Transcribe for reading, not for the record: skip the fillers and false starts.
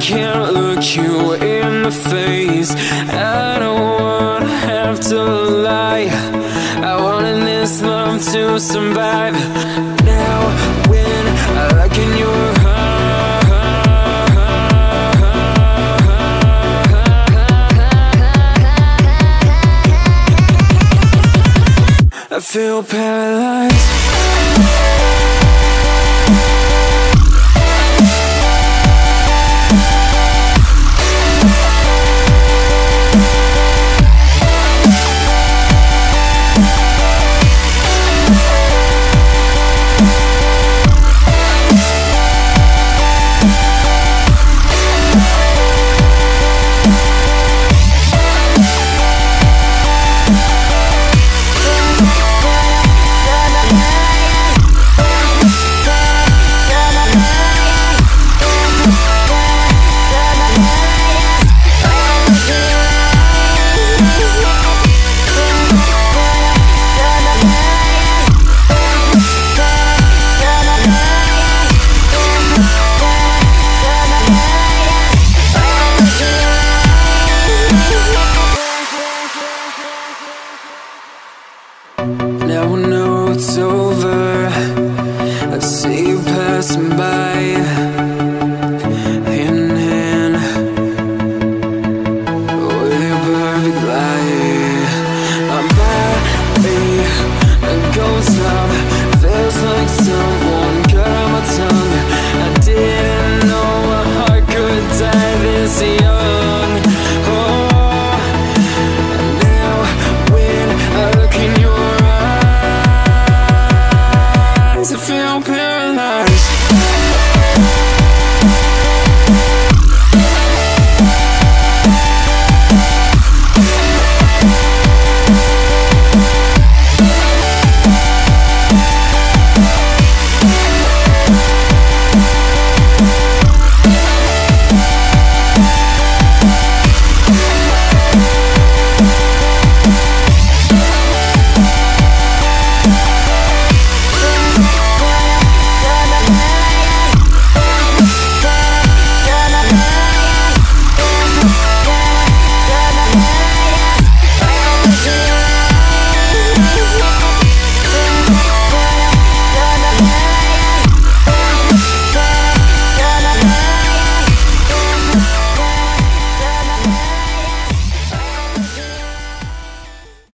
Can't look you in the face. I don't wanna have to lie. I wanted this love to survive. Now when I look in your heart, I feel paralyzed.